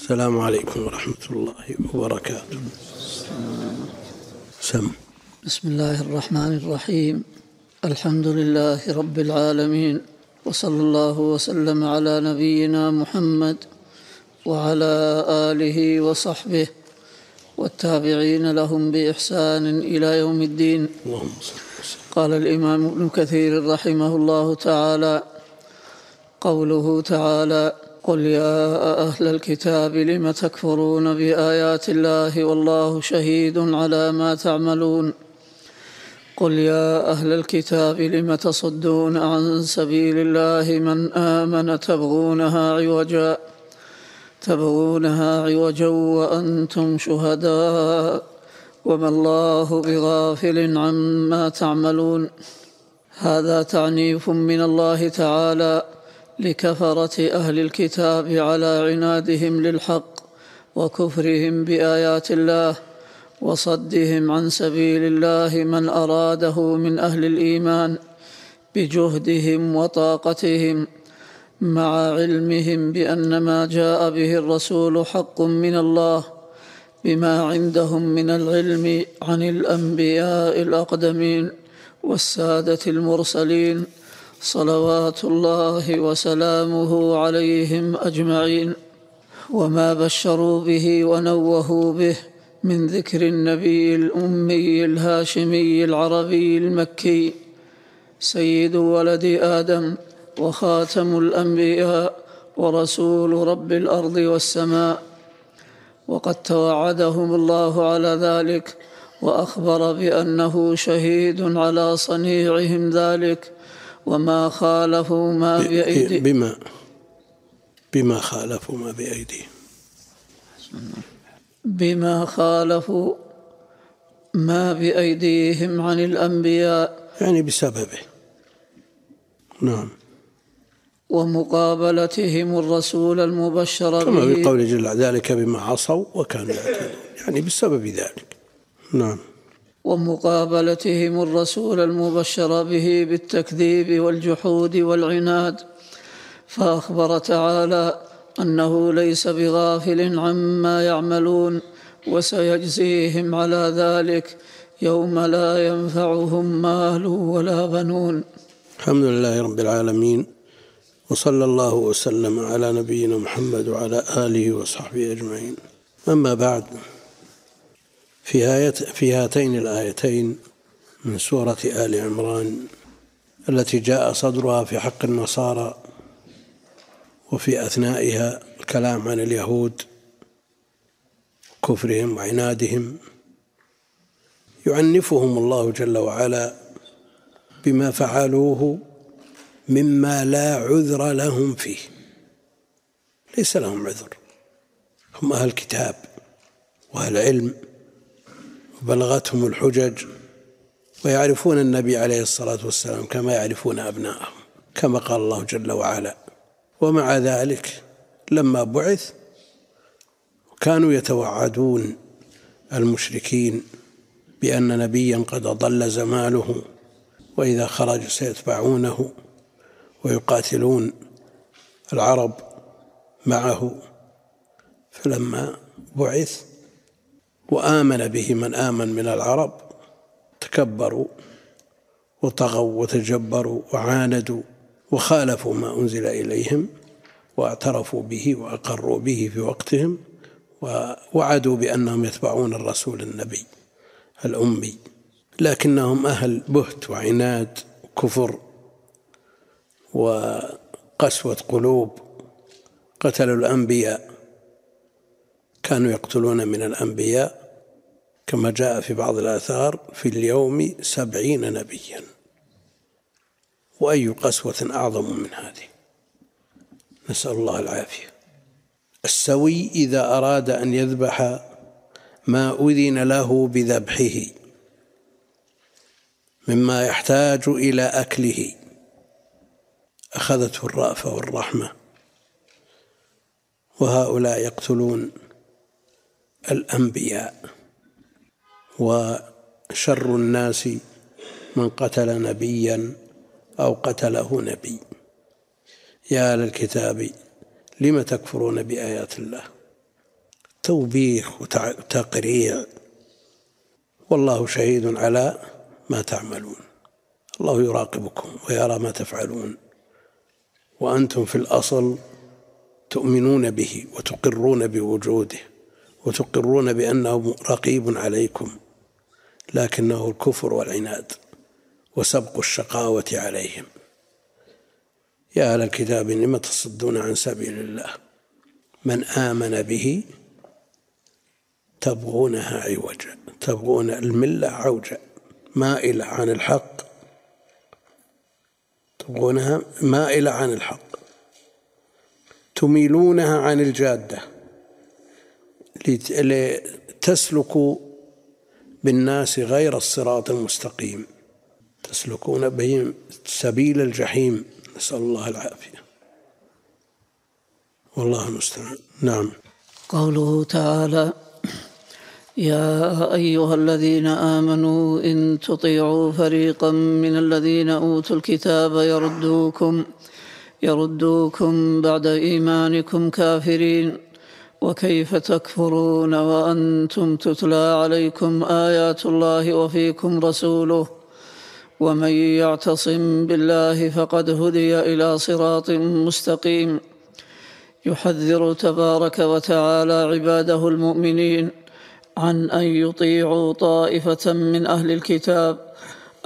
السلام عليكم ورحمة الله وبركاته. بسم الله الرحمن الرحيم. الحمد لله رب العالمين، وصلى الله وسلم على نبينا محمد وعلى آله وصحبه والتابعين لهم بإحسان إلى يوم الدين. قال الإمام ابن كثير رحمه الله تعالى: قوله تعالى: قل يا أهل الكتاب لم تكفرون بآيات الله والله شهيد على ما تعملون. قل يا أهل الكتاب لم تصدون عن سبيل الله من آمن تبغونها عوجا وأنتم شهداء وما الله بغافل عما تعملون. هذا تعنيف من الله تعالى لكفرة أهل الكتاب على عنادهم للحق وكفرهم بآيات الله وصدهم عن سبيل الله من أراده من أهل الإيمان بجهدهم وطاقتهم، مع علمهم بأن ما جاء به الرسول حق من الله بما عندهم من العلم عن الأنبياء الأقدمين والسادة المرسلين صلوات الله وسلامه عليهم أجمعين، وما بشروا به ونوهوا به من ذكر النبي الأمي الهاشمي العربي المكي سيد ولد آدم وخاتم الأنبياء ورسول رب الأرض والسماء، وقد توعدهم الله على ذلك وأخبر بأنه شهيد على صنيعهم ذلك وما خالفوا ما بأيديهم بما خالفوا ما بأيديهم عن الأنبياء، يعني بسببه. نعم. ومقابلتهم الرسول المبشر به، كما في قوله جل وعلا: ذلك بما عصوا وكانوا يعتدون، يعني بسبب ذلك. نعم. ومقابلتهم الرسول المبشر به بالتكذيب والجحود والعناد، فأخبر تعالى أنه ليس بغافل عما يعملون وسيجزيهم على ذلك يوم لا ينفعهم مال ولا بنون. الحمد لله رب العالمين، وصلى الله وسلم على نبينا محمد وعلى آله وصحبه أجمعين. أما بعد، في هاتين الآيتين من سورة آل عمران التي جاء صدرها في حق النصارى، وفي أثنائها الكلام عن اليهود كفرهم وعنادهم، يعنفهم الله جل وعلا بما فعلوه مما لا عذر لهم فيه. ليس لهم عذر، هم أهل كتاب وأهل علم وبلغتهم الحجج ويعرفون النبي عليه الصلاة والسلام كما يعرفون أبنائهم، كما قال الله جل وعلا. ومع ذلك لما بعث كانوا يتوعدون المشركين بأن نبيا قد أضل زمانه وإذا خرج سيتبعونه ويقاتلون العرب معه، فلما بعث وآمن به من آمن من العرب تكبروا وطغوا وتجبروا وعاندوا وخالفوا ما أنزل إليهم، واعترفوا به وأقروا به في وقتهم، ووعدوا بأنهم يتبعون الرسول النبي الأمي، لكنهم أهل بهت وعناد وكفر وقسوة قلوب. قتلوا الأنبياء، كانوا يقتلون من الأنبياء كما جاء في بعض الآثار في اليوم 70 نبيا، وأي قسوة أعظم من هذه؟ نسأل الله العافية. السوي إذا أراد أن يذبح ما أذن له بذبحه مما يحتاج إلى أكله أخذته الرأفة والرحمة، وهؤلاء يقتلون الأنبياء. وشر الناس من قتل نبيا أو قتله نبي. يا أهل الكتاب لم تكفرون بآيات الله توبيخ وتقريع، والله شهيد على ما تعملون. الله يراقبكم ويرى ما تفعلون وأنتم في الأصل تؤمنون به وتقرون بوجوده وتقرون بأنه رقيب عليكم، لكنه الكفر والعناد وسبق الشقاوة عليهم. يا أهل الكتاب لم تصدون عن سبيل الله من آمن به تبغونها عوجا، تبغون الملة عوجا مائلة عن الحق، تبغونها مائلة عن الحق، تميلونها عن الجادة لتسلكوا بالناس غير الصراط المستقيم، تسلكون بهم سبيل الجحيم، نسأل الله العافية والله المستعان. نعم. قوله تعالى: يا أيها الذين آمنوا إن تطيعوا فريقا من الذين أوتوا الكتاب يردوكم بعد إيمانكم كافرين، وكيف تكفرون وأنتم تتلى عليكم آيات الله وفيكم رسوله، ومن يعتصم بالله فقد هدي إلى صراط مستقيم. يحذر تبارك وتعالى عباده المؤمنين عن أن يطيعوا طائفة من أهل الكتاب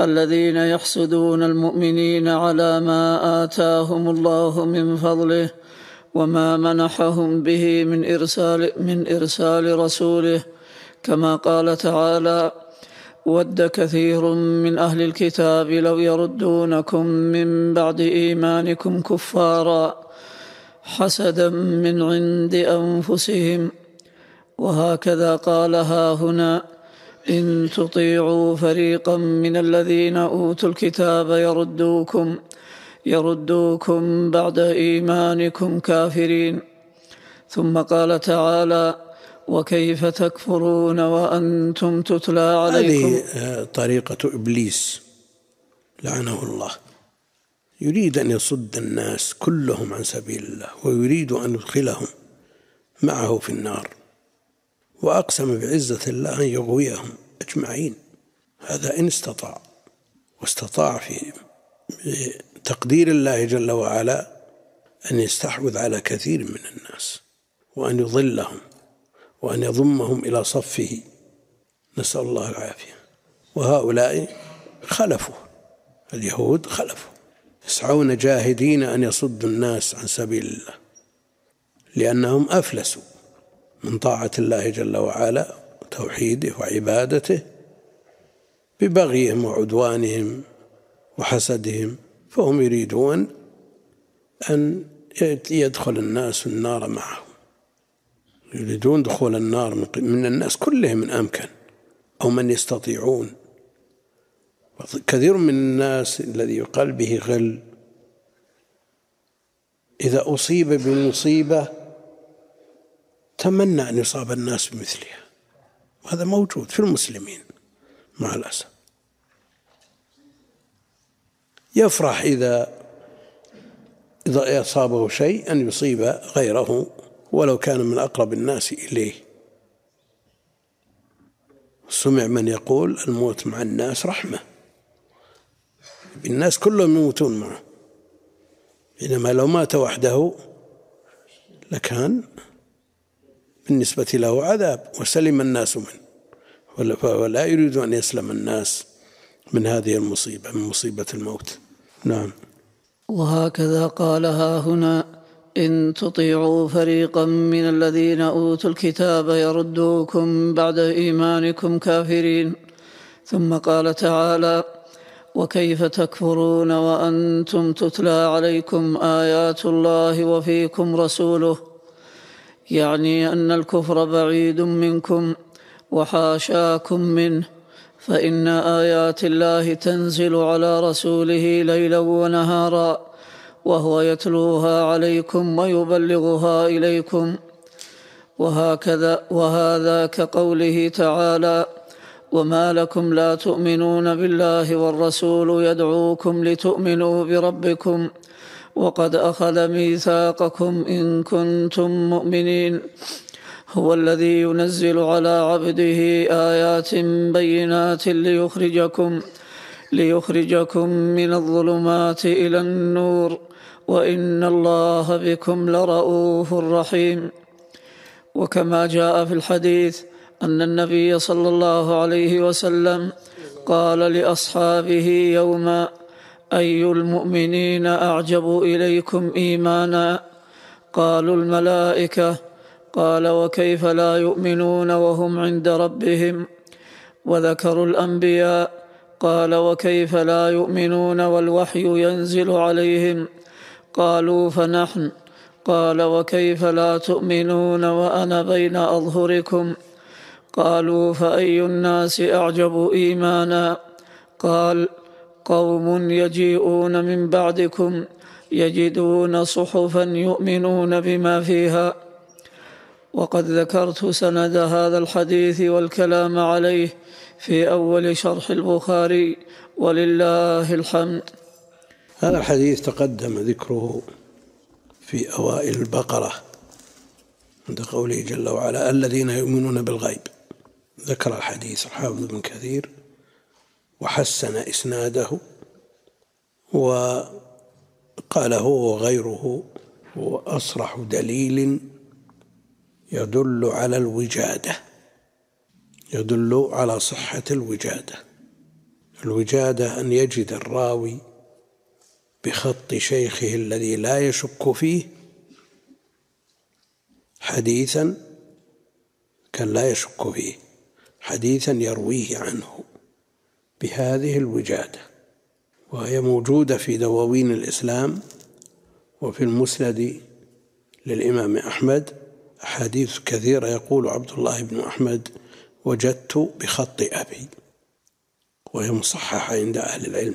الذين يحسدون المؤمنين على ما آتاهم الله من فضله وما منحهم به من إرسال رسوله، كما قال تعالى: ود كثير من أهل الكتاب لو يردونكم من بعد إيمانكم كفارا حسدا من عند أنفسهم. وهكذا قالها هنا: إن تطيعوا فريقا من الذين أوتوا الكتاب يردوكم بعد إيمانكم كافرين. ثم قال تعالى: وكيف تكفرون وأنتم تتلى عليكم. هذه طريقة إبليس لعنه الله، يريد أن يصد الناس كلهم عن سبيل الله ويريد أن يدخلهم معه في النار، وأقسم بعزة الله أن يغويهم أجمعين، هذا إن استطاع، واستطاع في تقدير الله جل وعلا أن يستحوذ على كثير من الناس وأن يضلهم وأن يضمهم إلى صفه، نسأل الله العافية. وهؤلاء خلفوا، اليهود خلفوا، يسعون جاهدين أن يصدوا الناس عن سبيل الله، لأنهم أفلسوا من طاعة الله جل وعلا وتوحيده وعبادته ببغيهم وعدوانهم وحسدهم، فهم يريدون أن يدخل الناس النار معهم، يريدون دخول النار من الناس كلهم من أمكن أو من يستطيعون. كثير من الناس الذي يقال به غل إذا أصيب بمصيبة تمنى أن يصاب الناس بمثلها، وهذا موجود في المسلمين مع الأسف، يفرح إذا أصابه شيء أن يصيب غيره ولو كان من أقرب الناس إليه. سمع من يقول: الموت مع الناس رحمة، الناس كلهم يموتون معه، إنما لو مات وحده لكان بالنسبة له عذاب وسلم الناس منه، ولا يريد أن يسلم الناس من هذه المصيبة، من مصيبة الموت. نعم. وهكذا قالها هنا: إن تطيعوا فريقا من الذين أوتوا الكتاب يردوكم بعد إيمانكم كافرين. ثم قال تعالى: وكيف تكفرون وأنتم تتلى عليكم آيات الله وفيكم رسوله، يعني أن الكفر بعيد منكم وحاشاكم منه، فإن آيات الله تنزل على رسوله ليلا ونهارا وهو يتلوها عليكم ويبلغها إليكم. وهذا كقوله تعالى: وما لكم لا تؤمنون بالله والرسول يدعوكم لتؤمنوا بربكم وقد أخذ ميثاقكم إن كنتم مؤمنين، هو الذي ينزل على عبده آيات بينات ليخرجكم من الظلمات إلى النور وإن الله بكم لرؤوف رحيم. وكما جاء في الحديث أن النبي صلى الله عليه وسلم قال لأصحابه يوما: أي المؤمنين أعجب إليكم إيمانا؟ قالوا: الملائكة. قال: وكيف لا يؤمنون وهم عند ربهم؟ وذكروا الأنبياء. قال: وكيف لا يؤمنون والوحي ينزل عليهم؟ قالوا: فنحن. قال: وكيف لا تؤمنون وأنا بين أظهركم؟ قالوا: فأي الناس أعجب إيمانا؟ قال: قوم يجيئون من بعدكم يجدون صحفا يؤمنون بما فيها. وقد ذكرت سند هذا الحديث والكلام عليه في أول شرح البخاري ولله الحمد. هذا الحديث تقدم ذكره في أوائل البقرة عند قوله جل وعلا: الذين يؤمنون بالغيب. ذكر الحديث الحافظ ابن كثير وحسن إسناده وقال هو وغيره هو أصرح دليل يدل على الوجادة، يدل على صحة الوجادة. الوجادة أن يجد الراوي بخط شيخه الذي لا يشك فيه حديثا كان لا يشك فيه، حديثا يرويه عنه بهذه الوجادة، وهي موجودة في دواوين الإسلام وفي المسند للإمام أحمد أحاديث كثيرة يقول عبد الله بن أحمد: وجدت بخط أبي، وهي مصححة عند أهل العلم.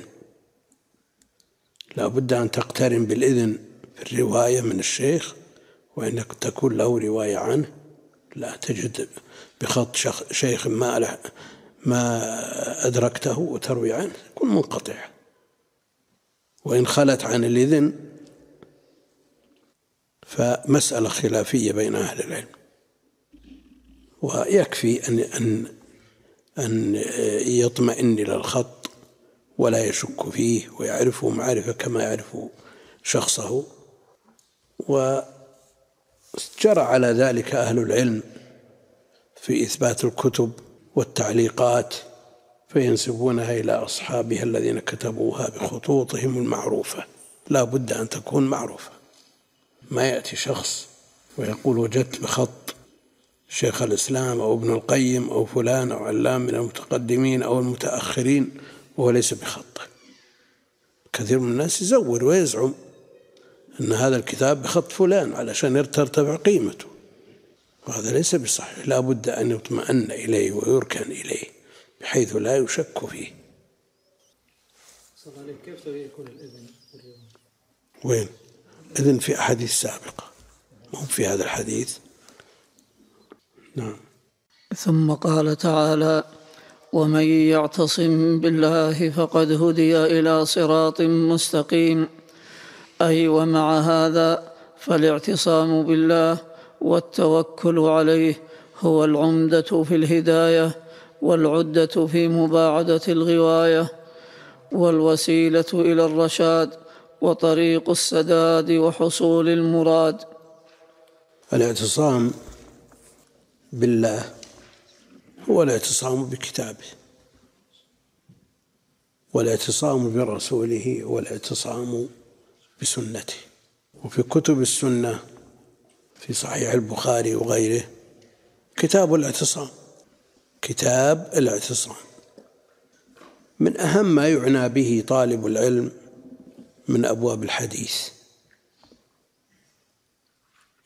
لا بد أن تقترن بالإذن في الرواية من الشيخ، وإن تكون له رواية عنه لا تجد بخط شيخ ما أدركته وتروي عنه، يكون منقطع. وإن خلت عن الإذن فمسألة خلافية بين أهل العلم. ويكفي أن يطمئن إلى الخط ولا يشك فيه ويعرفه معرفة كما يعرف شخصه. وجرى على ذلك أهل العلم في إثبات الكتب والتعليقات، فينسبونها إلى أصحابها الذين كتبوها بخطوطهم المعروفة. لا بد أن تكون معروفة، ما يأتي شخص ويقول: وجدت بخط شيخ الإسلام أو ابن القيم أو فلان أو علام من المتقدمين أو المتأخرين وهو ليس بخطه. كثير من الناس يزور ويزعم أن هذا الكتاب بخط فلان علشان ترتفع قيمته، وهذا ليس بصحيح. لا بد أن يطمئن إليه ويركن إليه بحيث لا يشك فيه. كيف يكون الإذن؟ وين؟ إذن في أحاديث سابقة، مو في هذا الحديث. نعم. ثم قال تعالى: ومن يعتصم بالله فقد هدي إلى صراط مستقيم. أي ومع هذا فالاعتصام بالله والتوكل عليه هو العمدة في الهداية، والعدة في مباعدة الغواية، والوسيلة إلى الرشاد، وطريق السداد وحصول المراد. الاعتصام بالله هو الاعتصام بكتابه، والاعتصام برسوله هو الاعتصام بسنته. وفي كتب السنة في صحيح البخاري وغيره كتاب الاعتصام، كتاب الاعتصام من أهم ما يعنى به طالب العلم من أبواب الحديث،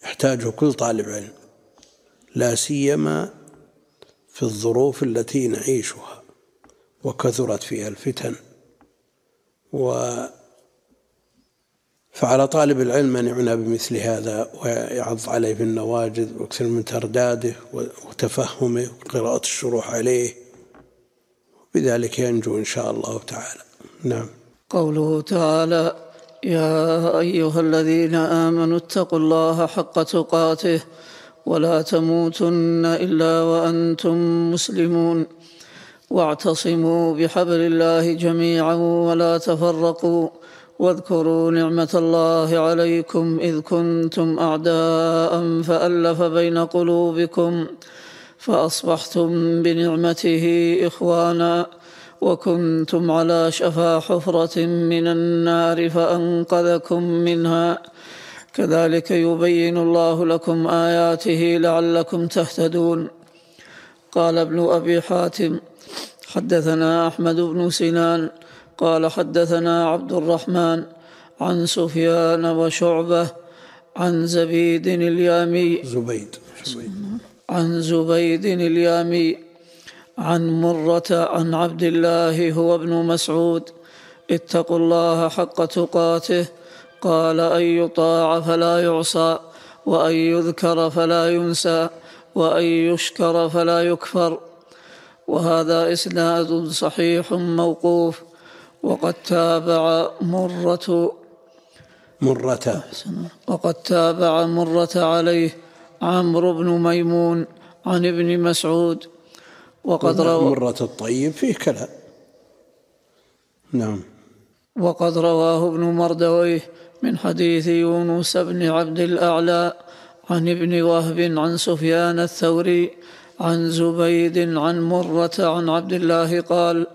يحتاجه كل طالب علم، لا سيما في الظروف التي نعيشها وكثرت فيها الفتن. فعلى طالب العلم أن يعنى بمثل هذا ويعض عليه في النواجذ ويكثر من ترداده وتفهمه وقراءة الشروح عليه، بذلك ينجو إن شاء الله تعالى. نعم. قوله تعالى: يا أيها الذين آمنوا اتقوا الله حق تقاته ولا تموتن إلا وأنتم مسلمون واعتصموا بحبل الله جميعا ولا تفرقوا واذكروا نعمة الله عليكم إذ كنتم أعداء فألف بين قلوبكم فأصبحتم بنعمته إخوانا وكنتم على شفا حفرة من النار فأنقذكم منها كذلك يبين الله لكم آياته لعلكم تهتدون. قال ابن أبي حاتم حدثنا أحمد بن سنان قال حدثنا عبد الرحمن عن سفيان وشعبة عن زبيد اليامي عن زبيد اليامي عن مرة عن عبد الله هو ابن مسعود اتقوا الله حق تقاته قال أن يطاع فلا يعصى وأن يذكر فلا ينسى وأن يشكر فلا يكفر. وهذا إسناد صحيح موقوف. وقد تابع مرة عليه عمرو بن ميمون عن ابن مسعود. وقد روى مرة الطيب فيه كلام نعم. وقد رواه ابن مردويه من حديث يونس بن عبد الأعلى عن ابن وهب عن سفيان الثوري عن زبيد عن مرة عن عبد الله قال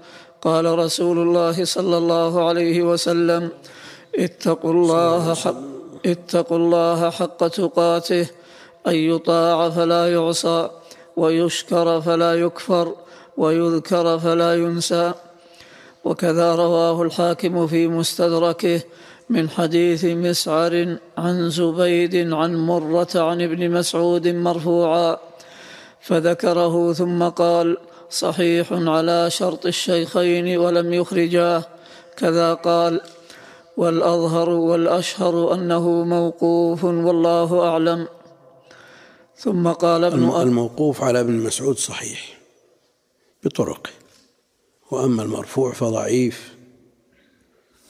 قال رسول الله صلى الله عليه وسلم اتقوا الله حق تقاته أن يطاع فلا يعصى ويشكر فلا يكفر ويذكر فلا ينسى. وكذا رواه الحاكم في مستدركه من حديث مسعر عن زبيد عن مرة عن ابن مسعود مرفوعا فذكره ثم قال صحيح على شرط الشيخين ولم يخرجاه كذا قال. والأظهر والأشهر أنه موقوف والله أعلم. ثم قال الموقوف على ابن مسعود صحيح بطرقه وأما المرفوع فضعيف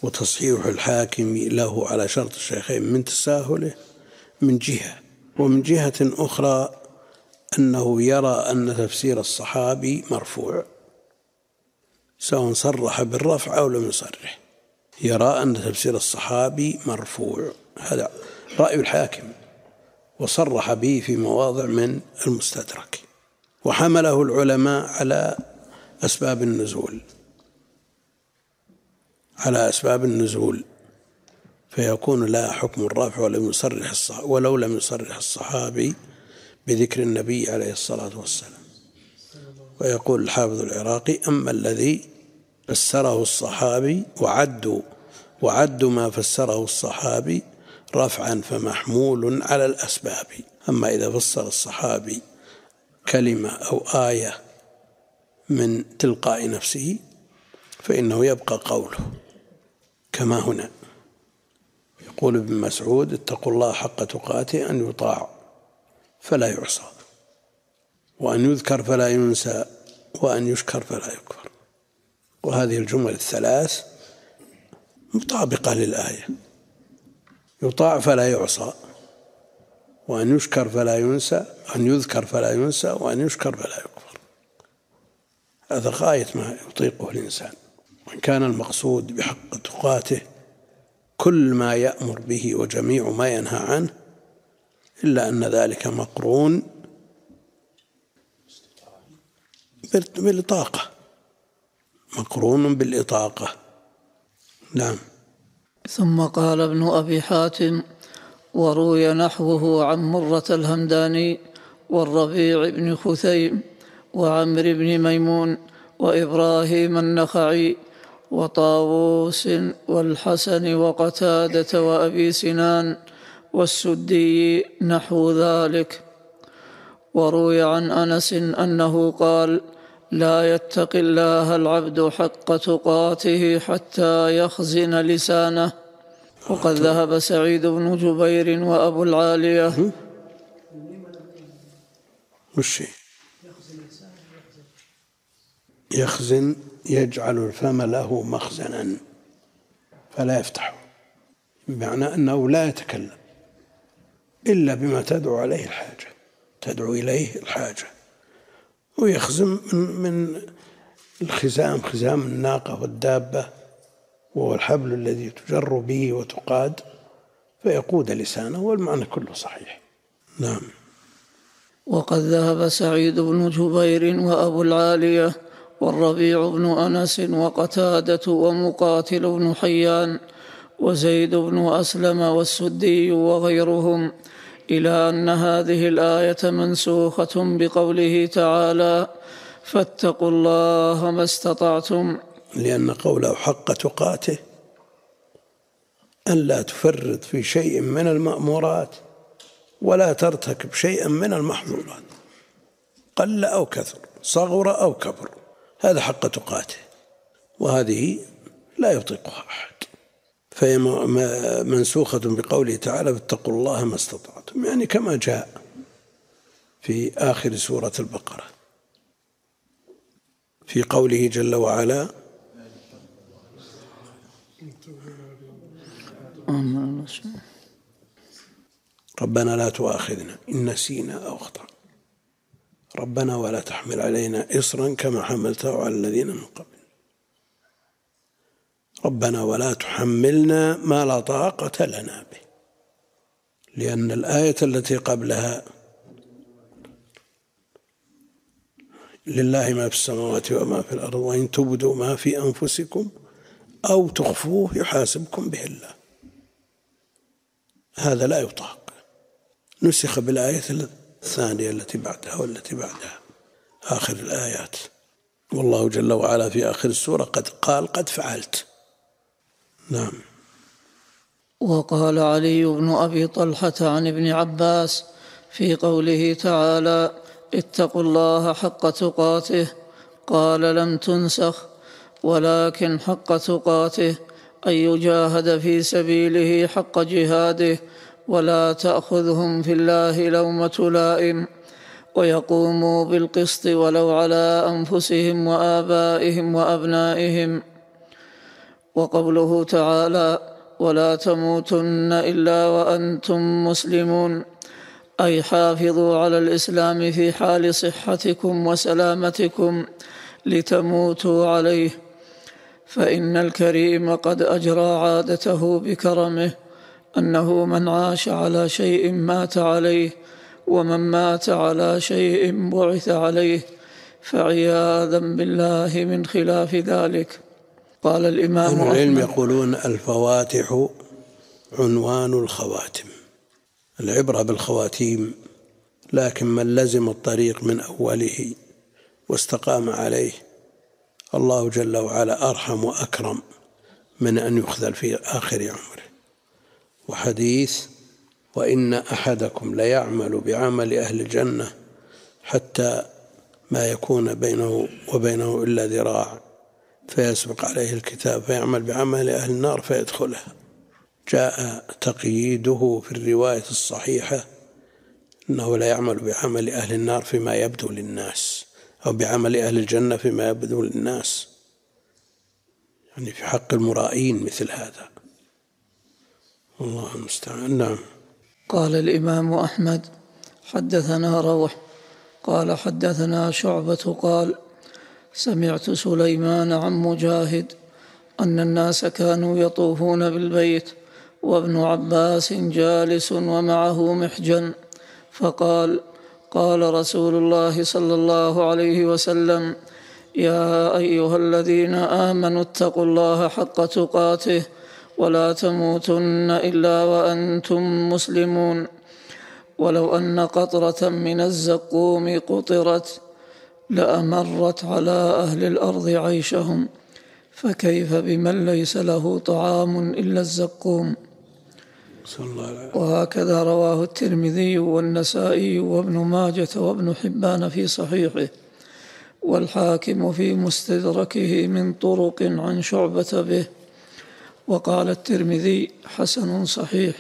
وتصحيح الحاكم له على شرط الشيخين من تساهله من جهة ومن جهة أخرى أنه يرى أن تفسير الصحابي مرفوع سواء صرح بالرفع أو لم يصرح يرى أن تفسير الصحابي مرفوع هذا رأي الحاكم وصرح به في مواضع من المستدرك وحمله العلماء على أسباب النزول فيكون لا حكم الرفع ولو لم يصرح الصحابي بذكر النبي عليه الصلاة والسلام. ويقول الحافظ العراقي أما الذي فسره الصحابي وعدوا ما فسره الصحابي رفعا فمحمول على الأسباب. أما إذا فسر الصحابي كلمة أو آية من تلقاء نفسه فإنه يبقى قوله كما هنا يقول ابن مسعود اتقوا الله حق تقاته أن يطاع فلا يعصى وأن يذكر فلا ينسى وأن يشكر فلا يكفر. وهذه الجمل الثلاث مطابقة للآية يطاع فلا يعصى وأن يشكر فلا ينسى وأن يذكر فلا ينسى وأن يشكر فلا يكفر. هذا غاية ما يطيقه الإنسان وإن كان المقصود بحق تقاته كل ما يأمر به وجميع ما ينهى عنه إلا أن ذلك مقرون بالإطاقة نعم. ثم قال ابن أبي حاتم وروي نحوه عن مرة الهمداني والربيع بن خثيم وعمرو بن ميمون وإبراهيم النخعي وطاووس والحسن وقتادة وأبي سنان والسدي نحو ذلك. وروي عن أنس أنه قال لا يتق الله العبد حق تقاته حتى يخزن لسانه. وقد ذهب سعيد بن جبير وأبو العالية يخزن يجعل الفم له مخزنا فلا يفتحه بمعنى أنه لا يتكلم إلا بما تدعو عليه الحاجة تدعو إليه الحاجة، ويخزم من الخزام، خزام الناقة والدابة، وهو الحبل الذي تجر به وتقاد، فيقود لسانه، والمعنى كله صحيح. نعم. وقد ذهب سعيد بن جبير وأبو العالية والربيع بن أنس وقتادة ومقاتل بن حيان وزيد بن أسلم والسدي وغيرهم إلى أن هذه الآية منسوخة بقوله تعالى فاتقوا الله ما استطعتم، لأن قوله حق تقاته ألا تفرط في شيء من المأمورات ولا ترتكب شيئا من المحظورات، قل أو كثر، صغر أو كبر، هذا حق تقاته، وهذه لا يطيقها أحد، فهي منسوخة بقوله تعالى فاتقوا الله ما استطعتم، يعني كما جاء في آخر سورة البقرة في قوله جل وعلا ربنا لا تؤاخذنا إن نسينا أو أخطأنا ربنا ولا تحمل علينا إصرا كما حملته على الذين من قبل ربنا ولا تحملنا ما لا طاقة لنا به، لأن الآية التي قبلها لله ما في السماوات وما في الأرض وإن تبدوا ما في أنفسكم أو تخفوه يحاسبكم به الله، هذا لا يطاق، نسخ بالآية الثانية التي بعدها والتي بعدها آخر الآيات، والله جل وعلا في آخر السورة قد قال قد فعلت. نعم. وقال علي بن أبي طلحة عن ابن عباس في قوله تعالى اتقوا الله حق تقاته قال لم تنسخ ولكن حق تقاته أن يجاهد في سبيله حق جهاده ولا تأخذهم في الله لومة لائم ويقوموا بالقسط ولو على أنفسهم وآبائهم وأبنائهم. وقوله تعالى ولا تموتن إلا وأنتم مسلمون أي حافظوا على الإسلام في حال صحتكم وسلامتكم لتموتوا عليه فإن الكريم قد أجرى عادته بكرمه أنه من عاش على شيء مات عليه ومن مات على شيء بعث عليه فعياذا بالله من خلاف ذلك. قال الإمام أهل العلم يقولون الفواتح عنوان الخواتم، العبرة بالخواتيم، لكن من لزم الطريق من أوله واستقام عليه الله جل وعلا أرحم وأكرم من أن يخذل في آخر عمره. وحديث وإن أحدكم ليعمل بعمل أهل الجنة حتى ما يكون بينه وبينه إلا ذراع فيسبق عليه الكتاب فيعمل بعمل أهل النار فيدخلها. جاء تقييده في الرواية الصحيحة أنه لا يعمل بعمل أهل النار فيما يبدو للناس أو بعمل أهل الجنة فيما يبدو للناس، يعني في حق المرائين مثل هذا، والله المستعان. نعم. قال الإمام أحمد حدثنا روح قال حدثنا شعبة قال سمعت سليمان عن مجاهد أن الناس كانوا يطوفون بالبيت وابن عباس جالس ومعه محجن فقال قال رسول الله صلى الله عليه وسلم يا أيها الذين آمنوا اتقوا الله حق تقاته ولا تموتن إلا وأنتم مسلمون ولو أن قطرة من الزقوم قطرت لأمرت على أهل الأرض عيشهم فكيف بمن ليس له طعام إلا الزقوم. وهكذا رواه الترمذي والنسائي وابن ماجة وابن حبان في صحيحه والحاكم في مستدركه من طرق عن شعبة به، وقال الترمذي حسن صحيح،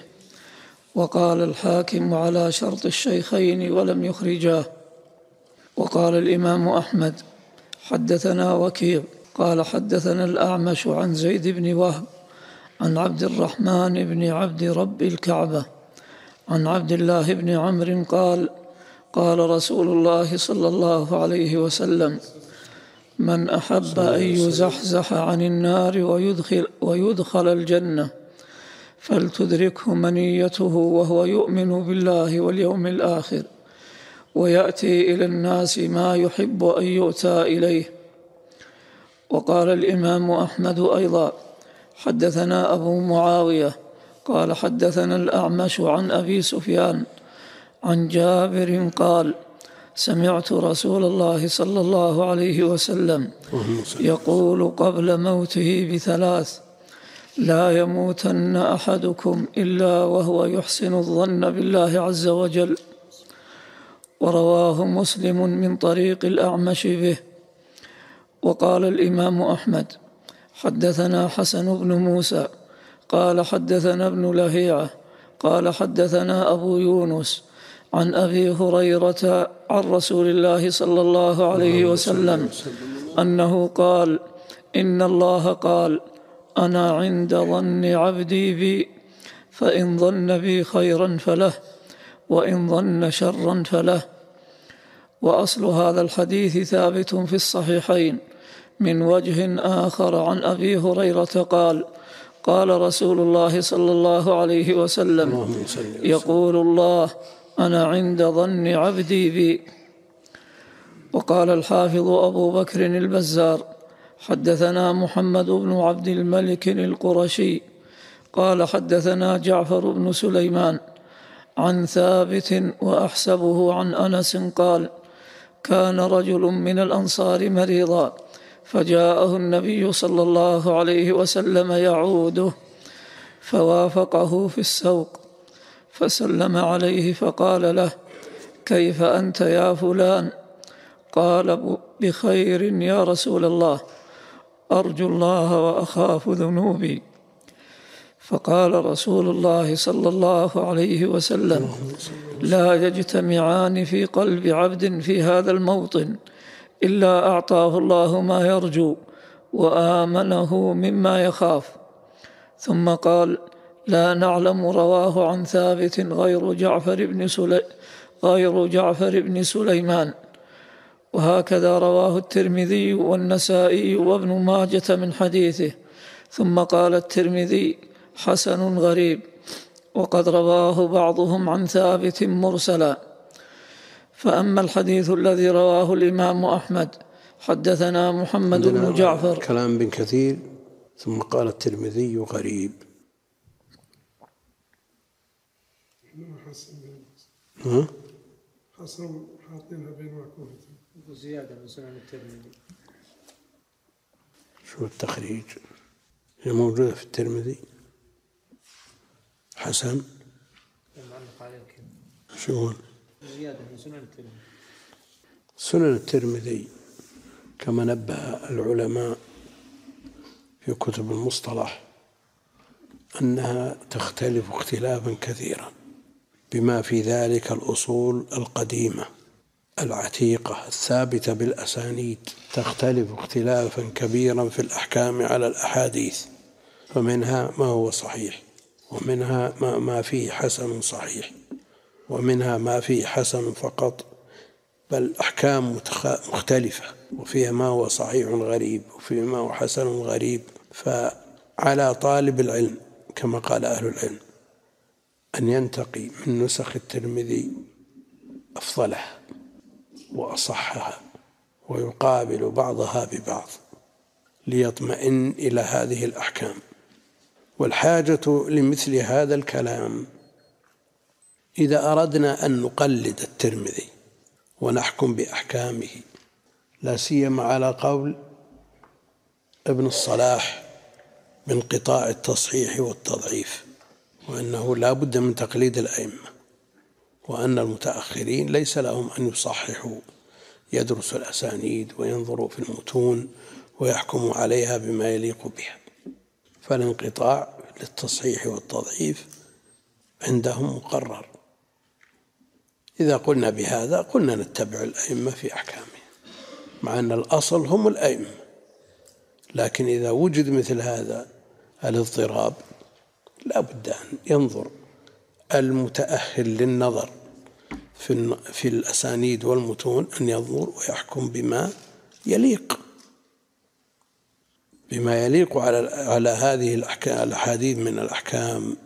وقال الحاكم على شرط الشيخين ولم يخرجاه. وقال الإمام أحمد حدثنا وكيع قال حدثنا الأعمش عن زيد بن وهب عن عبد الرحمن بن عبد رب الكعبة عن عبد الله بن عمرو قال قال رسول الله صلى الله عليه وسلم: من أحب أن يزحزح عن النار ويدخل الجنة فلتدركه منيته وهو يؤمن بالله واليوم الآخر، ويأتي إلى الناس ما يحب أن يؤتى إليه. وقال الإمام أحمد أيضا: حدثنا أبو معاوية قال حدثنا الأعمش عن أبي سفيان عن جابر قال: سمعت رسول الله صلى الله عليه وسلم يقول قبل موته ب3: لا يموتن أحدكم إلا وهو يحسن الظن بالله عز وجل. ورواه مسلم من طريق الأعمش به. وقال الإمام أحمد: حدثنا حسن بن موسى قال حدثنا ابن لهيعة قال حدثنا أبو يونس عن أبي هريرة عن رسول الله صلى الله عليه وسلم أنه قال: إن الله قال: أنا عند ظن عبدي بي، فإن ظن بي خيرا فله، وإن ظن شرا فله. وأصل هذا الحديث ثابت في الصحيحين من وجه آخر عن أبي هريرة قال: قال رسول الله صلى الله عليه وسلم: يقول الله: أنا عند ظن عبدي بي. وقال الحافظ أبو بكر البزار: حدثنا محمد بن عبد الملك القرشي قال حدثنا جعفر بن سليمان عن ثابت وأحسبه عن أنس قال: كان رجل من الأنصار مريضا، فجاءه النبي صلى الله عليه وسلم يعوده، فوافقه في السوق فسلم عليه فقال له: كيف أنت يا فلان؟ قال: بخير يا رسول الله، أرجو الله وأخاف ذنوبي. فقال رسول الله صلى الله عليه وسلم: لا يجتمعان في قلب عبد في هذا الموطن إلا أعطاه الله ما يرجو وآمنه مما يخاف. ثم قال: لا نعلم رواه عن ثابت غير جعفر بن سليمان. وهكذا رواه الترمذي والنسائي وابن ماجة من حديثه. ثم قال الترمذي: حسن غريب، وقد رواه بعضهم عن ثابت مرسلا. فأما الحديث الذي رواه الإمام أحمد: حدثنا محمد بن جعفر كلام بن كثير، ثم قال الترمذي: غريب. حسن حاطينها بين معكوفتين وزيادة من سنن الترمذي. شو التخريج؟ هي موجودة في الترمذي حسن. شو زيادة من سنن الترمذي؟ سنن الترمذي كما نبه العلماء في كتب المصطلح أنها تختلف اختلافا كثيرا، بما في ذلك الأصول القديمة العتيقة الثابتة بالأسانيد، تختلف اختلافا كبيرا في الأحكام على الأحاديث، فمنها ما هو صحيح، ومنها ما فيه حسن صحيح، ومنها ما فيه حسن فقط، بل أحكام مختلفة، وفيها ما هو صحيح غريب، وفيها ما هو حسن غريب. فعلى طالب العلم كما قال أهل العلم أن ينتقي من نسخ الترمذي أفضلها وأصحها، ويقابل بعضها ببعض ليطمئن إلى هذه الأحكام. والحاجة لمثل هذا الكلام إذا أردنا أن نقلد الترمذي ونحكم بأحكامه، لا سيما على قول ابن الصلاح بانقطاع التصحيح والتضعيف، وأنه لا بد من تقليد الأئمة، وأن المتأخرين ليس لهم أن يصححوا، يدرسوا الأسانيد وينظروا في المتون ويحكموا عليها بما يليق بها، فالانقطاع للتصحيح والتضعيف عندهم مقرر. إذا قلنا بهذا قلنا نتبع الأئمة في أحكامهم، مع أن الأصل هم الأئمة، لكن إذا وجد مثل هذا الاضطراب لا بد أن ينظر المتأهل للنظر في الأسانيد والمتون أن ينظر ويحكم بما يليق على هذه الأحاديث من الأحكام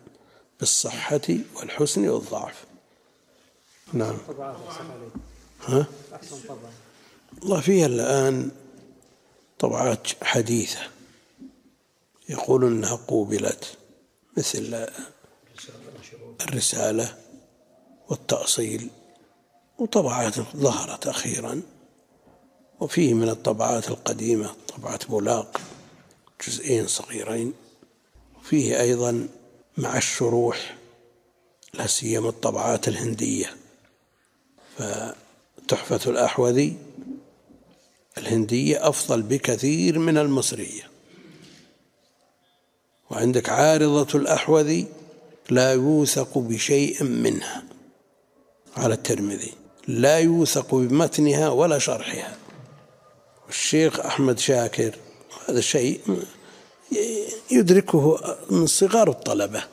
بالصحة والحسن والضعف. نعم. ها؟ الله فيها الآن طبعات حديثة يقول أنها قوبلت مثل الرسالة والتأصيل، وطبعات ظهرت أخيرا، وفيه من الطبعات القديمة طبعة بولاق جزئين صغيرين، وفيه أيضا مع الشروح لا سيما الطبعات الهندية، فتحفة الأحوذي الهندية أفضل بكثير من المصرية، وعندك عارضة الأحوذي لا يوثق بشيء منها على الترمذي، لا يوثق بمتنها ولا شرحها. والشيخ أحمد شاكر هذا شيء يدركه من صغار الطلبة،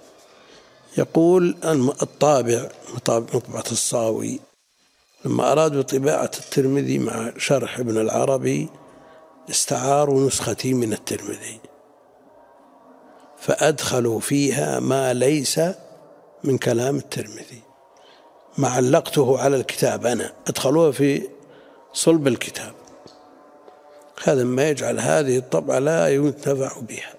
يقول الطابع مطبعة الصاوي لما أرادوا طباعة الترمذي مع شرح ابن العربي استعاروا نسختي من الترمذي فأدخلوا فيها ما ليس من كلام الترمذي، ما علقته على الكتاب أنا أدخلوها في صلب الكتاب، هذا ما يجعل هذه الطبعة لا ينتفع بها.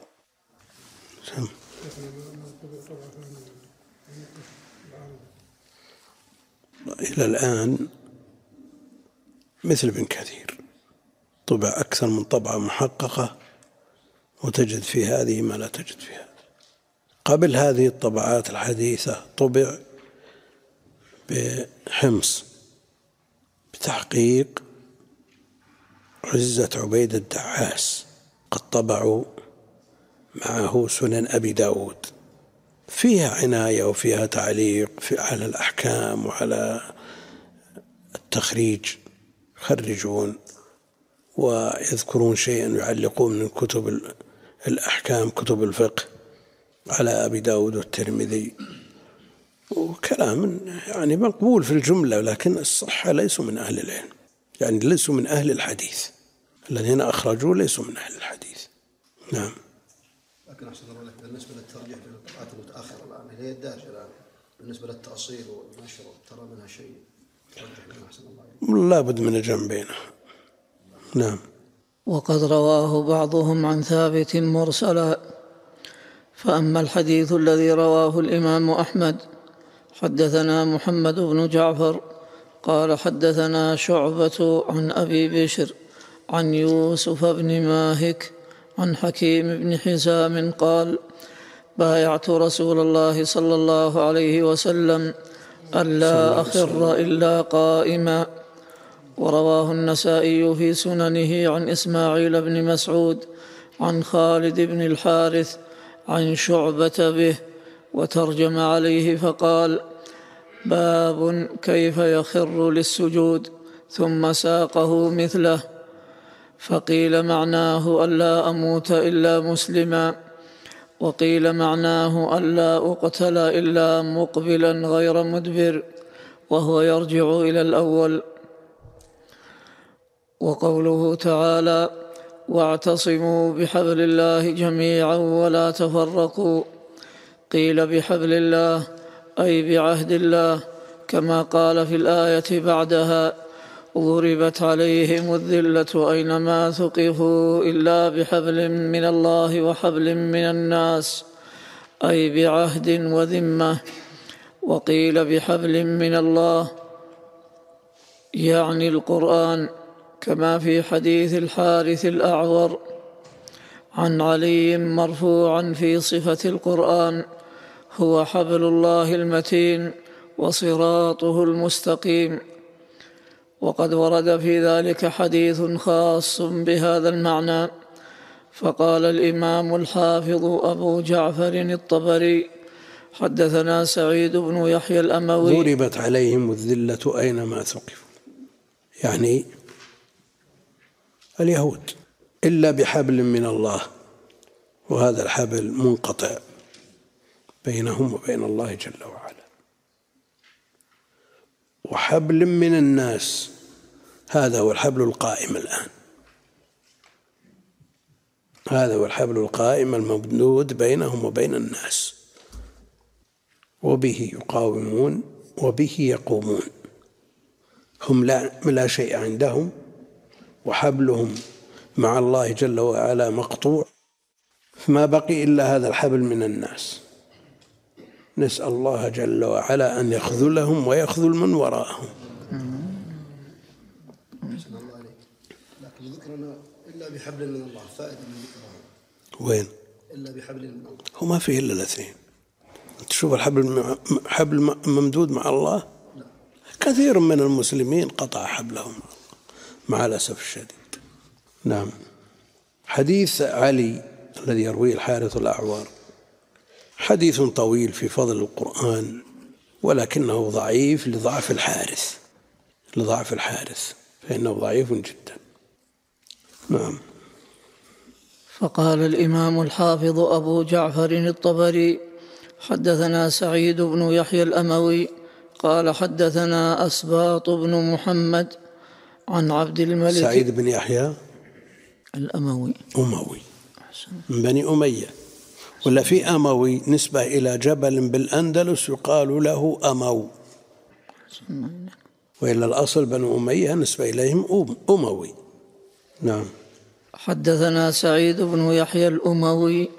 إلى الآن مثل ابن كثير طبع أكثر من طبعة محققة وتجد في هذه ما لا تجد في هذا. قبل هذه الطبعات الحديثة طبع بحمص بتحقيق عزة عبيد الدعاس، قد طبعوا معه سنن أبي داود، فيها عناية وفيها تعليق على الأحكام وعلى التخريج، يخرجون ويذكرون شيئا يعلقون من كتب الأحكام كتب الفقه على أبي داود والترمذي، وكلام يعني مقبول في الجملة، لكن الصحة ليسوا من أهل العلم، يعني ليسوا من أهل الحديث، الذين أخرجوا ليسوا من أهل الحديث. نعم. لكن أحسن الله لك بالنسبة للترجيح في الطبعات المتأخرة الآن هي الدارجة الآن بالنسبة للتأصيل والنشر ترى منها شيء لا بد من جمع بينها. نعم. وقد رواه بعضهم عن ثابت مرسلا، فأما الحديث الذي رواه الإمام أحمد حدثنا محمد بن جعفر قال حدثنا شعبة عن أبي بشر عن يوسف بن ماهك عن حكيم بن حزام قال بايعت رسول الله صلى الله عليه وسلم ألا أخر إلا قائما. ورواه النسائي في سننه عن إسماعيل بن مسعود عن خالد بن الحارث عن شعبة به، وترجم عليه فقال باب كيف يخر للسجود، ثم ساقه مثله، فقيل معناه ألا أموت إلا مسلما، وقيل معناه ألا أقتل إلا مقبلا غير مدبر، وهو يرجع إلى الأول. وقوله تعالى واعتصموا بحبل الله جميعا ولا تفرقوا، قيل بحبل الله أي بعهد الله، كما قال في الآية بعدها ضربت عليهم الذلة أينما ثقفوا إلا بحبل من الله وحبل من الناس أي بعهد وذمة، وقيل بحبل من الله يعني القرآن، كما في حديث الحارث الأعور عن علي مرفوعا في صفة القرآن هو حبل الله المتين وصراطه المستقيم. وقد ورد في ذلك حديث خاص بهذا المعنى، فقال الإمام الحافظ أبو جعفر الطبري حدثنا سعيد بن يحيى الأموي ضربت عليهم الذلة أينما ثقفوا، يعني اليهود، إلا بحبل من الله، وهذا الحبل منقطع بينهم وبين الله جل وعلا. وحبل من الناس. هذا هو الحبل القائم الآن، هذا هو الحبل القائم الممدود بينهم وبين الناس، وبه يقاومون وبه يقومون. هم لا شيء عندهم، وحبلهم مع الله جل وعلا مقطوع، فما بقي إلا هذا الحبل من الناس. نسأل الله جل وعلا أن يخذلهم ويخذل من وراءهم. إلا بحبل من الله، فائدة من ذكرهم. وين؟ إلا بحبل من الله، هو ما فيه إلا الاثنين. تشوف الحبل حبل ممدود مع الله، كثير من المسلمين قطع حبلهم مع الأسف الشديد. نعم. حديث علي الذي يرويه الحارث الأعور حديث طويل في فضل القرآن، ولكنه ضعيف لضعف الحارث، لضعف الحارث، فإنه ضعيف جدا. نعم. فقال الإمام الحافظ أبو جعفر الطبري: حدثنا سعيد بن يحيى الأموي قال حدثنا أسباط بن محمد عن عبد الملك. سعيد بن يحيى الأموي، أموي من بني أمية، ولا في أموي نسبة إلى جبل بالأندلس يقال له أمو، وإلا الأصل بنو أمية نسبة إليهم أموي. نعم. حدثنا سعيد بن يحيى الأموي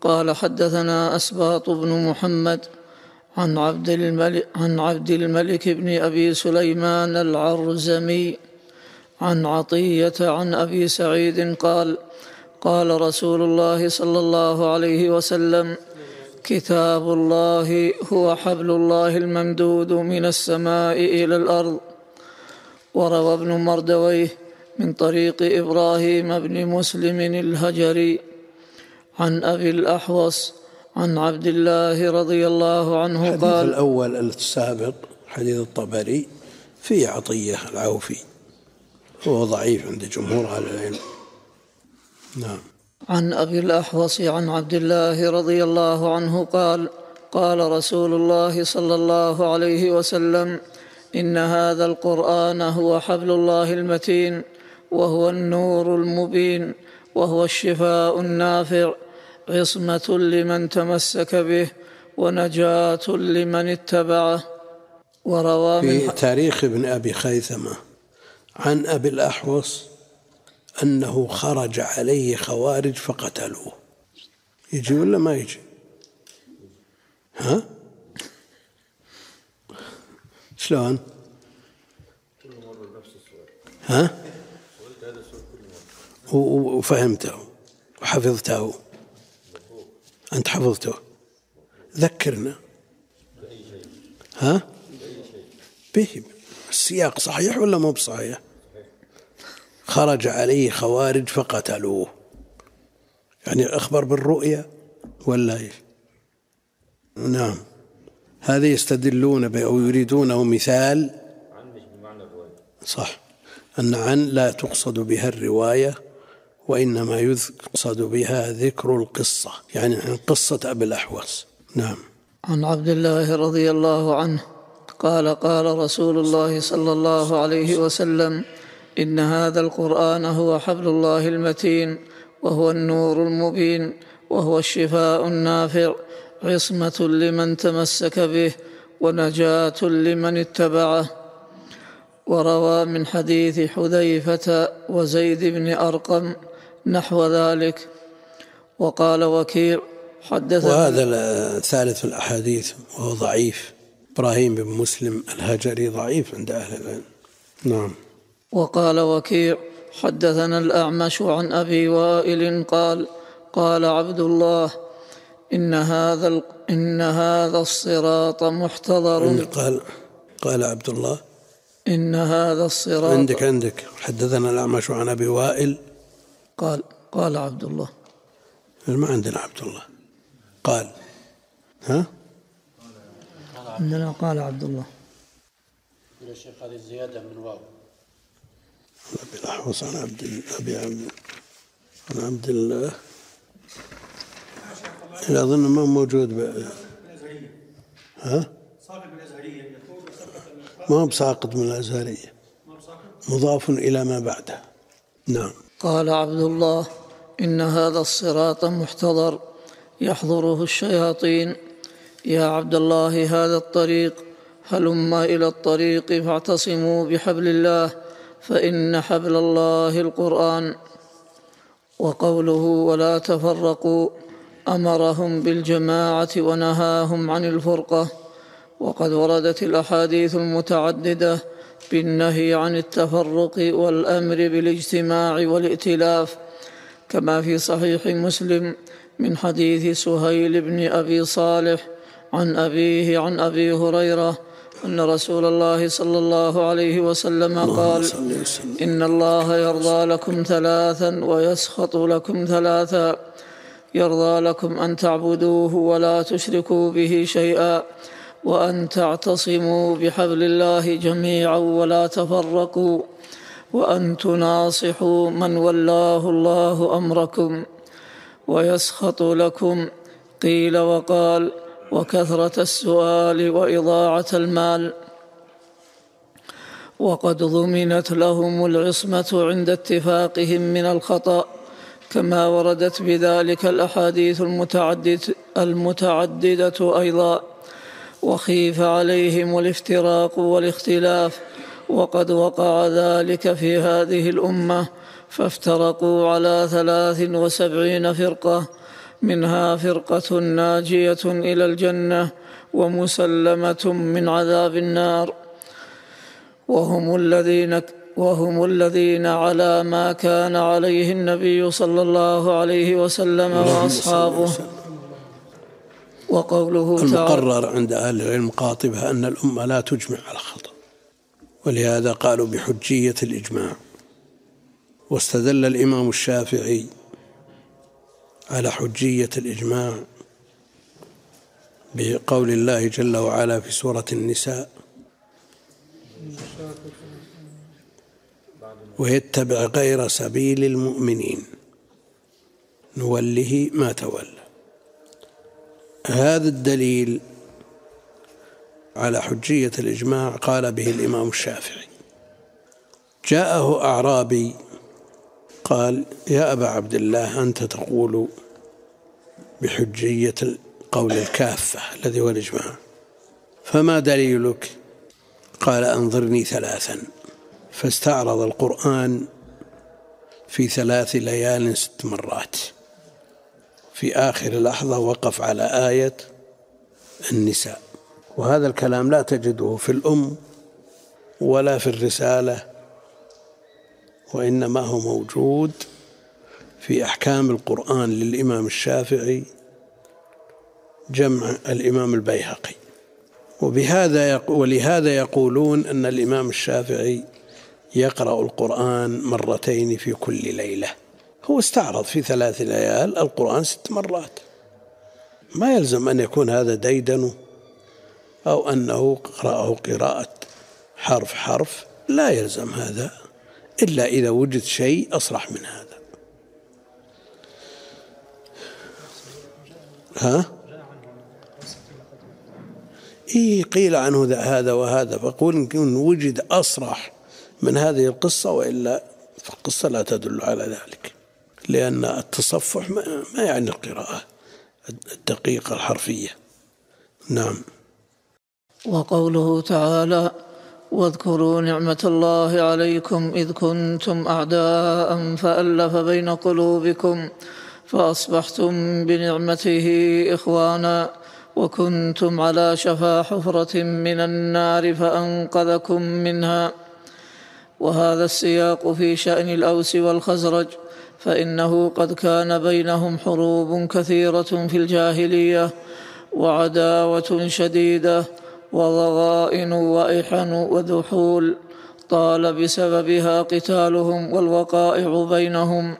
قال حدثنا أسباط بن محمد عن عبد الملك بن أبي سليمان العرزمي عن عطية عن أبي سعيد قال: قال رسول الله صلى الله عليه وسلم: كتاب الله هو حبل الله الممدود من السماء إلى الأرض. وروى ابن مردويه من طريق إبراهيم بن مسلم الهجري عن أبي الأحوص عن عبد الله رضي الله عنه قال. الحديث الأول السابق حديث الطبري في عطية العوفي، هو ضعيف عند جمهور أهل العلم. نعم. عن أبي الأحوص عن عبد الله رضي الله عنه قال: قال رسول الله صلى الله عليه وسلم: إن هذا القرآن هو حبل الله المتين، وهو النور المبين، وهو الشفاء النافع، عصمة لمن تمسك به، ونجاة لمن اتبعه. وروى في تاريخ ابن أبي خيثمة عن أبي الأحوص أنه خرج عليه خوارج فقتلوه. يجي ولا ما يجي؟ ها؟ شلون؟ ها؟ وفهمته وحفظته، أنت حفظته، ذكرنا. ها؟ به السياق صحيح ولا مو بصحيح؟ خرج عليه خوارج فقتلوه، يعني أخبر بالرؤيا ولا إيه؟ نعم. هذا يستدلون به أو يريدونه مثال صح، أن عن لا تقصد بها الرواية، وإنما يقصد بها ذكر القصة، يعني عن قصة أبي الأحوص. نعم. عن عبد الله رضي الله عنه قال: قال رسول الله صلى الله عليه وسلم: إن هذا القرآن هو حبل الله المتين، وهو النور المبين، وهو الشفاء النافع، عصمة لمن تمسك به، ونجاة لمن اتبعه. وروى من حديث حذيفة وزيد بن أرقم نحو ذلك. وقال وكيع حدثنا. وهذا الثالث الأحاديث وهو ضعيف. إبراهيم بن مسلم الهجري ضعيف عند أهل العلم. نعم. وقال وكيع حدثنا الأعمش عن أبي وائل قال: قال عبد الله: إن هذا الصراط محتضر. قال عبد الله: إن هذا الصراط. عندك حدثنا الأعمش عن أبي وائل قال عبد الله. ما عندنا عبد الله قال. ها؟ عندنا قال عبد الله. يا شيخ هذه الزيادة من واو. أبي الأحوص عن عبد الله لا أظن ما موجود. ها؟ صاحب الأزهرية ما هو بساقط من الأزهرية، مضاف إلى ما بعده. نعم. قال عبد الله: إن هذا الصراط محتضر يحضره الشياطين. يا عبد الله هذا الطريق، هلما إلى الطريق فاعتصموا بحبل الله، فإن حبل الله القرآن. وقوله ولا تفرقوا أمرهم بالجماعة ونهاهم عن الفرقة، وقد وردت الأحاديث المتعددة بالنهي عن التفرق والأمر بالاجتماع والائتلاف، كما في صحيح مسلم من حديث سهيل بن أبي صالح عن أبيه عن أبي هريرة أن رسول الله صلى الله عليه وسلم قال: إن الله يرضى لكم ثلاثا ويسخط لكم ثلاثا، يرضى لكم أن تعبدوه ولا تشركوا به شيئا، وأن تعتصموا بحبل الله جميعا ولا تفرقوا، وأن تناصحوا من ولاه الله أمركم، ويسخط لكم. قيل وقال: وكثرة السؤال وإضاعة المال. وقد ضمنت لهم العصمة عند اتفاقهم من الخطأ، كما وردت بذلك الأحاديث المتعددة أيضا. وخيف عليهم الافتراق والاختلاف، وقد وقع ذلك في هذه الأمة، فافترقوا على 73 فرقة، منها فرقة ناجية إلى الجنة ومسلمة من عذاب النار، وهم الذين على ما كان عليه النبي صلى الله عليه وسلم وأصحابه. وقوله المقرر عند أهل العلم قاطبة أن الأمة لا تجمع على خطأ، ولهذا قالوا بحجية الإجماع. واستدل الإمام الشافعي على حجية الإجماع بقول الله جل وعلا في سورة النساء: ويتبع غير سبيل المؤمنين نوله ما تولى. هذا الدليل على حجية الإجماع قال به الإمام الشافعي. جاءه أعرابي قال: يا أبا عبد الله، أنت تقول بحجية قول الكافة الذي هو الإجماع، فما دليلك؟ قال: أنظرني ثلاثا. فاستعرض القرآن في 3 ليال 6 مرات، في آخر لحظة وقف على آية النساء. وهذا الكلام لا تجده في الأم ولا في الرسالة، وإنما هو موجود في أحكام القرآن للإمام الشافعي جمع الإمام البيهقي. ولهذا يقولون أن الإمام الشافعي يقرأ القرآن 2 في كل ليلة. هو استعرض في 3 ليال القرآن 6 مرات، ما يلزم أن يكون هذا ديدنه أو أنه قرأه قراءة حرف حرف، لا يلزم هذا إلا إذا وجد شيء أصرح من هذا. ها؟ إيه، قيل عنه هذا وهذا، فقول إن وجد أصرح من هذه القصة، وإلا فالقصة لا تدل على ذلك، لأن التصفح ما يعني القراءة الدقيقة الحرفية. نعم. وقوله تعالى: واذكروا نعمة الله عليكم إذ كنتم أعداء فألف بين قلوبكم فأصبحتم بنعمته إخوانا وكنتم على شفا حفرة من النار فأنقذكم منها. وهذا السياق في شأن الأوس والخزرج، فإنه قد كان بينهم حروب كثيرة في الجاهلية وعداوة شديدة وضغائن وإحن وذحول، طال بسببها قتالهم والوقائع بينهم.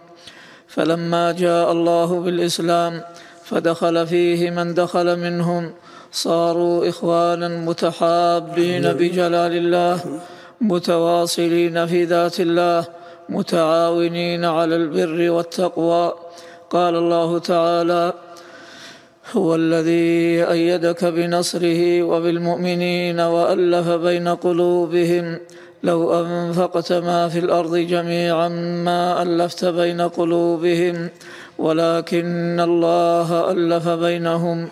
فلما جاء الله بالإسلام فدخل فيه من دخل منهم، صاروا إخوانا متحابين بجلال الله، متواصلين في ذات الله، متعاونين على البر والتقوى. قال الله تعالى: هو الذي أيدك بنصره وبالمؤمنين وألف بين قلوبهم لو أنفقت ما في الأرض جميعا ما ألفت بين قلوبهم ولكن الله ألف بينهم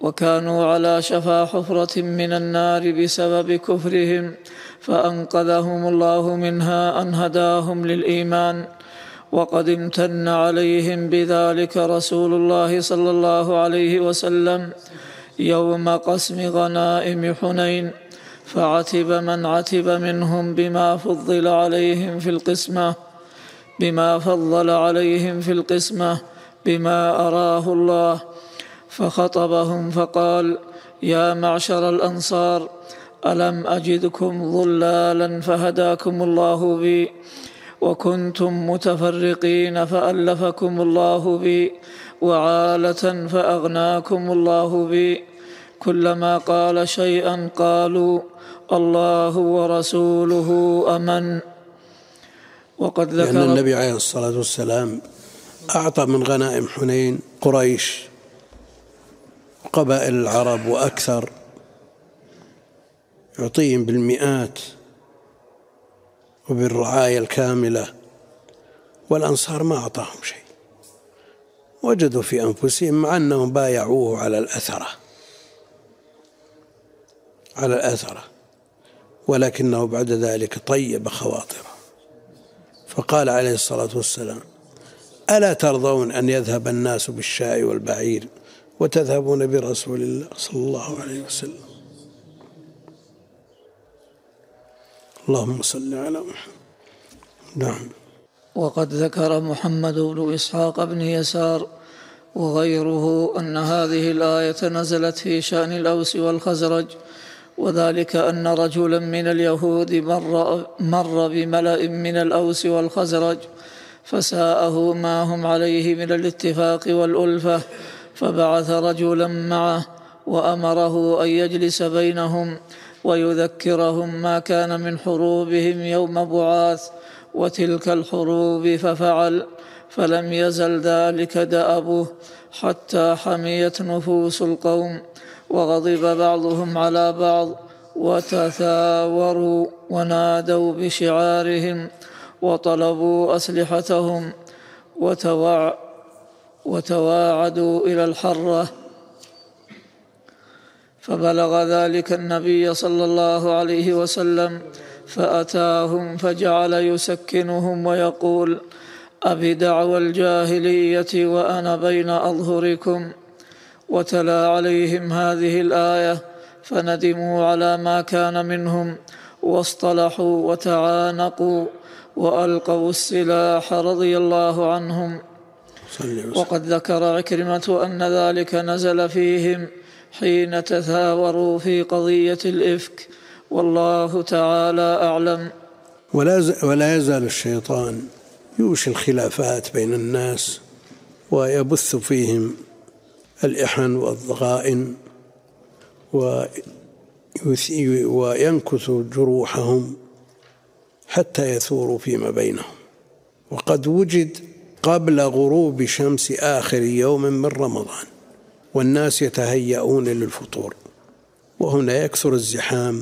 وكانوا على شفا حفرة من النار بسبب كفرهم فأنقذهم الله منها أن هداهم للإيمان وقد امتن عليهم بذلك رسول الله صلى الله عليه وسلم يوم قسم غنائم حنين فعتب من عتب منهم بما فضل عليهم في القسمة بما أراه الله فخطبهم فقال يا معشر الأنصار ألم أجدكم ضلالا فهداكم الله بي وكنتم متفرقين فألفكم الله بي وعالة فأغناكم الله بي كلما قال شيئا قالوا الله ورسوله أمن. وقد ذكر لأن النبي عليه الصلاة والسلام أعطى من غنائم حنين قريش قبائل العرب وأكثر يعطيهم بالمئات وبالرعاية الكاملة والأنصار ما أعطاهم شيء وجدوا في أنفسهم مع أنهم بايعوه على الأثرة ولكنه بعد ذلك طيب خواطره فقال عليه الصلاة والسلام ألا ترضون أن يذهب الناس بالشاء والبعير وتذهبون برسول الله صلى الله عليه وسلم. اللهم صل على محمد. نعم. وقد ذكر محمد بن إسحاق بن يسار وغيره أن هذه الآية نزلت في شأن الأوس والخزرج وذلك أن رجلا من اليهود مر بملأ من الأوس والخزرج فساءه ما هم عليه من الاتفاق والألفة فبعث رجلا معه وأمره أن يجلس بينهم ويذكرهم ما كان من حروبهم يوم بعاث وتلك الحروب ففعل فلم يزل ذلك دأبه حتى حميت نفوس القوم وغضب بعضهم على بعض وتثاوروا ونادوا بشعارهم وطلبوا أسلحتهم وتواعدوا إلى الحرة فبلغ ذلك النبي صلى الله عليه وسلم فأتاهم فجعل يسكنهم ويقول أبي دعوى الجاهلية وأنا بين أظهركم وتلا عليهم هذه الآية فندموا على ما كان منهم واصطلحوا وتعانقوا وألقوا السلاح رضي الله عنهم. وقد ذكر عكرمة أن ذلك نزل فيهم حين تثاوروا في قضية الإفك والله تعالى أعلم. ولا يزال الشيطان يوشي الخلافات بين الناس ويبث فيهم الإحن والضغائن وينكث جروحهم حتى يثوروا فيما بينهم. وقد وجد قبل غروب شمس آخر يوم من رمضان والناس يتهيئون للفطور وهنا يكثر الزحام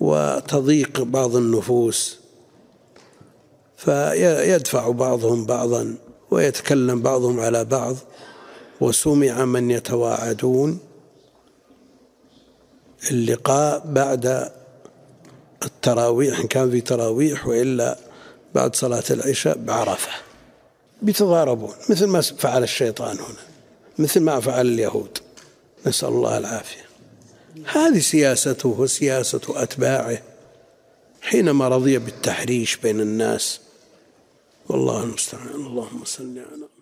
وتضيق بعض النفوس فيدفع بعضهم بعضا ويتكلم بعضهم على بعض وسمع من يتواعدون اللقاء بعد التراويح إن كان في تراويح وإلا بعد صلاة العشاء بعرفة بيتضاربون مثل ما فعل الشيطان هنا مثل ما فعل اليهود نسأل الله العافية. هذه سياسته وسياسة أتباعه حينما رضي بالتحريش بين الناس والله المستعان. اللهم صل على